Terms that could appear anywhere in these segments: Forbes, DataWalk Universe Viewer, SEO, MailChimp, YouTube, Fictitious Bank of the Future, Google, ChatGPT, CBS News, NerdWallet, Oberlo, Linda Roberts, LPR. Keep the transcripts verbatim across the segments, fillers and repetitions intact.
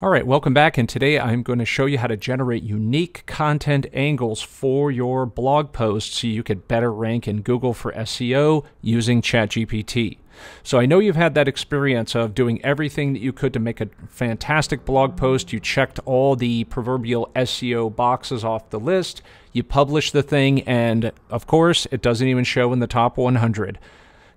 All right, welcome back, and today I'm going to show you how to generate unique content angles for your blog posts so you could better rank in Google for S E O using ChatGPT. So I know you've had that experience of doing everything that you could to make a fantastic blog post. You checked all the proverbial S E O boxes off the list, you publish the thing, and of course, it doesn't even show in the top one hundred.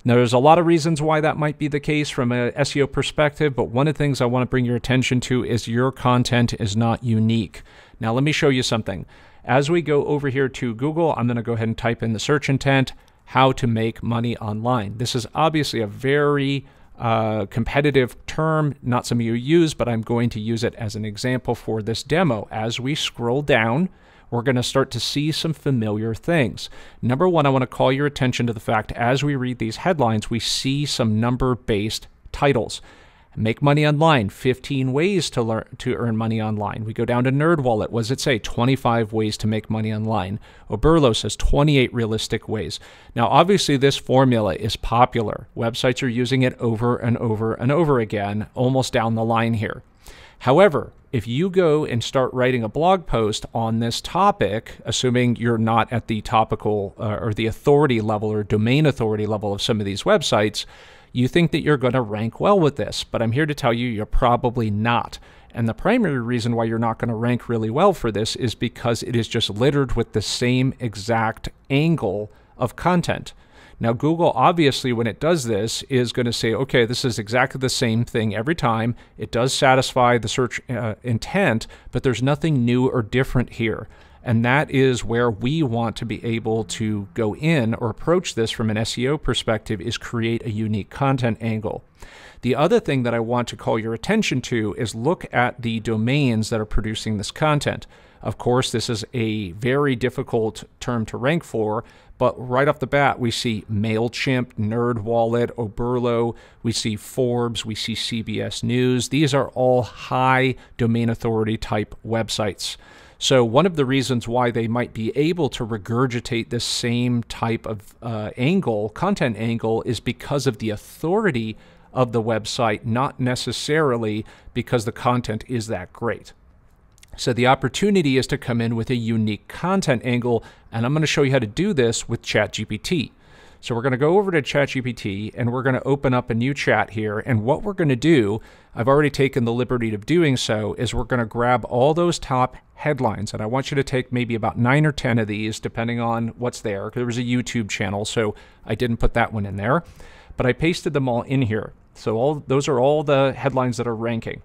Now, there's a lot of reasons why that might be the case from an S E O perspective, but one of the things I want to bring your attention to is your content is not unique. Now, let me show you something. As we go over here to Google, I'm going to go ahead and type in the search intent, how to make money online. This is obviously a very uh, competitive term, not something you use, but I'm going to use it as an example for this demo. As we scroll down, we're going to start to see some familiar things. Number one, I want to call your attention to the fact as we read these headlines, we see some number-based titles. Make money online, fifteen ways to learn to earn money online. We go down to NerdWallet. What does it say? twenty-five ways to make money online. Oberlo says twenty-eight realistic ways. Now, obviously, this formula is popular. Websites are using it over and over and over again, almost down the line here. However, if you go and start writing a blog post on this topic, assuming you're not at the topical uh, or the authority level or domain authority level of some of these websites, you think that you're going to rank well with this. But I'm here to tell you, you're probably not. And the primary reason why you're not going to rank really well for this is because it is just littered with the same exact angle of content. Now, Google, obviously, when it does this, is going to say, okay, this is exactly the same thing every time. It does satisfy the search uh, intent, but there's nothing new or different here. And that is where we want to be able to go in or approach this from an S E O perspective, is create a unique content angle. The other thing that I want to call your attention to is look at the domains that are producing this content. Of course, this is a very difficult term to rank for, but right off the bat, we see MailChimp, NerdWallet, Oberlo, we see Forbes, we see C B S News. These are all high domain authority type websites. So one of the reasons why they might be able to regurgitate this same type of uh, angle, content angle, is because of the authority of the website, not necessarily because the content is that great. So the opportunity is to come in with a unique content angle, and I'm going to show you how to do this with ChatGPT. So we're going to go over to ChatGPT, and we're going to open up a new chat here, and what we're going to do, I've already taken the liberty of doing so, is we're going to grab all those top headlines, and I want you to take maybe about nine or ten of these, depending on what's there. There was a YouTube channel, so I didn't put that one in there, but I pasted them all in here. So all those are all the headlines that are ranking.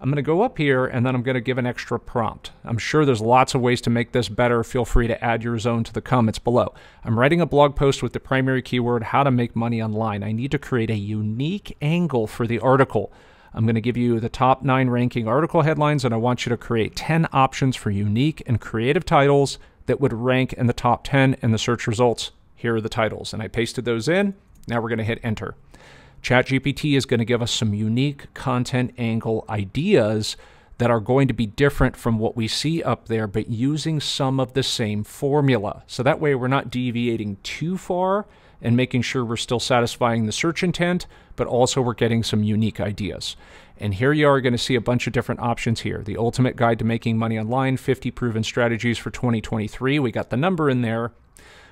I'm going to go up here, and then I'm going to give an extra prompt. I'm sure there's lots of ways to make this better. Feel free to add your own to the comments below. I'm writing a blog post with the primary keyword, how to make money online. I need to create a unique angle for the article. I'm going to give you the top nine ranking article headlines, and I want you to create ten options for unique and creative titles that would rank in the top ten in the search results. Here are the titles, and I pasted those in. Now we're going to hit enter. ChatGPT is going to give us some unique content angle ideas that are going to be different from what we see up there, but using some of the same formula. So that way we're not deviating too far and making sure we're still satisfying the search intent, but also we're getting some unique ideas. And here you are going to see a bunch of different options here. The Ultimate Guide to Making Money Online, fifty Proven Strategies for twenty twenty-three. We got the number in there.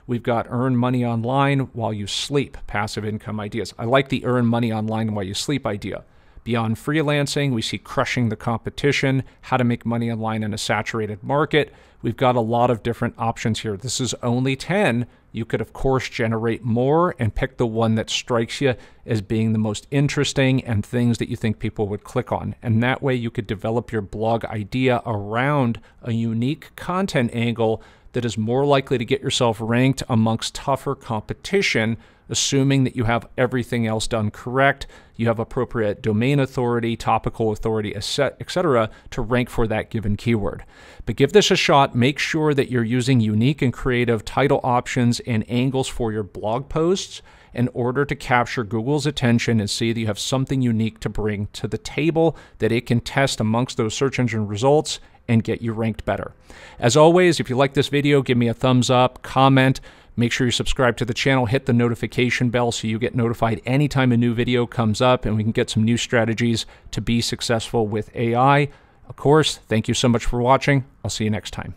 We've got Earn Money Online While You Sleep, passive income ideas. I like the Earn Money Online While You Sleep idea. Beyond Freelancing, we see Crushing the Competition, How to Make Money Online in a Saturated Market. We've got a lot of different options here. This is only ten. You could, of course, generate more and pick the one that strikes you as being the most interesting and things that you think people would click on. And that way you could develop your blog idea around a unique content angle that is more likely to get yourself ranked amongst tougher competition, assuming that you have everything else done correct, you have appropriate domain authority, topical authority, et cetera, to rank for that given keyword. But give this a shot. Make sure that you're using unique and creative title options and angles for your blog posts in order to capture Google's attention and see that you have something unique to bring to the table that it can test amongst those search engine results and get you ranked better. As always, if you like this video, give me a thumbs up, comment, Make sure you subscribe to the channel, hit the notification bell so you get notified anytime a new video comes up, and we can get some new strategies to be successful with A I. Of course, thank you so much for watching. I'll see you next time.